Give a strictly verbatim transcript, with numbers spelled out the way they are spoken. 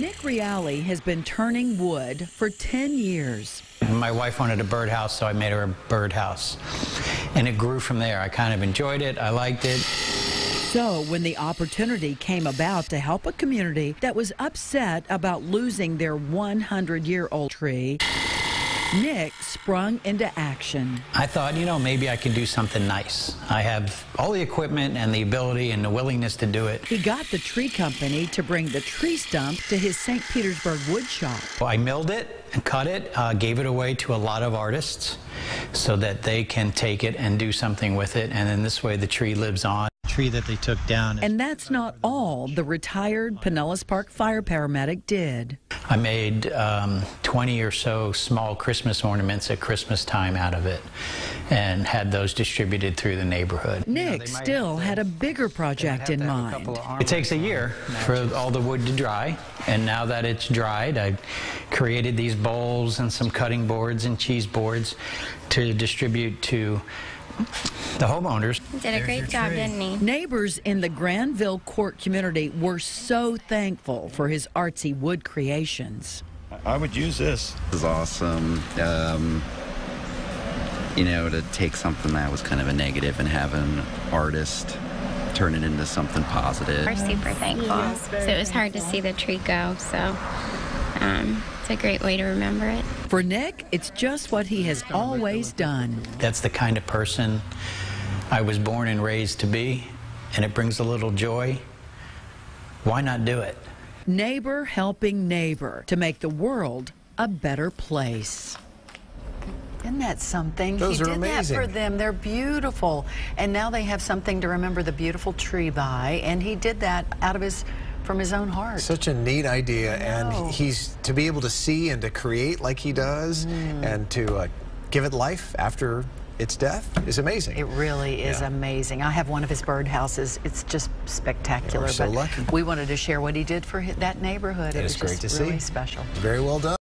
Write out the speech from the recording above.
Nick Reale has been turning wood for ten years. My wife wanted a birdhouse, so I made her a birdhouse. And it grew from there. I kind of enjoyed it. I liked it. So when the opportunity came about to help a community that was upset about losing their hundred-year-old tree, Nick sprung into action. I thought, you know, maybe I could do something nice. I have all the equipment and the ability and the willingness to do it. He got the tree company to bring the tree stump to his Saint Petersburg wood shop. Well, I milled it and cut it, uh, gave it away to a lot of artists so that they can take it and do something with it. And then this way the tree lives on. Tree that they took down. And that's not all the retired Pinellas Park fire paramedic did. I made um, twenty or so small Christmas ornaments at Christmas time out of it and had those distributed through the neighborhood. Nick you know, still had a bigger project in mind. It takes a year matches. for all the wood to dry, and now that it's dried, I created these bowls and some cutting boards and cheese boards to distribute to the homeowners. Did a great job, didn't he? Neighbors in the Grandville Court community were so thankful for his artsy wood creations. I would use this. This is awesome. Um, you know, to take something that was kind of a negative and have an artist turn it into something positive. We're super thankful. Yeah, so it was hard to see the tree go, so um, it's a great way to remember it. For Nick, it's just what he has always done. That's the kind of person I was born and raised to be, and it brings a little joy. Why not do it? Neighbor helping neighbor to make the world a better place. Isn't that something? Those he are did amazing. That for them. They're beautiful. And now they have something to remember the beautiful tree by, and he did that out of his from his own heart. Such a neat idea, and he's to be able to see and to create like he does mm. and to uh, give it life after its death is amazing. It really is yeah. amazing. I have one of his birdhouses. It's just spectacular. Yeah, we're so but lucky. We wanted to share what he did for that neighborhood. It was great just to really see. Special. Very well done.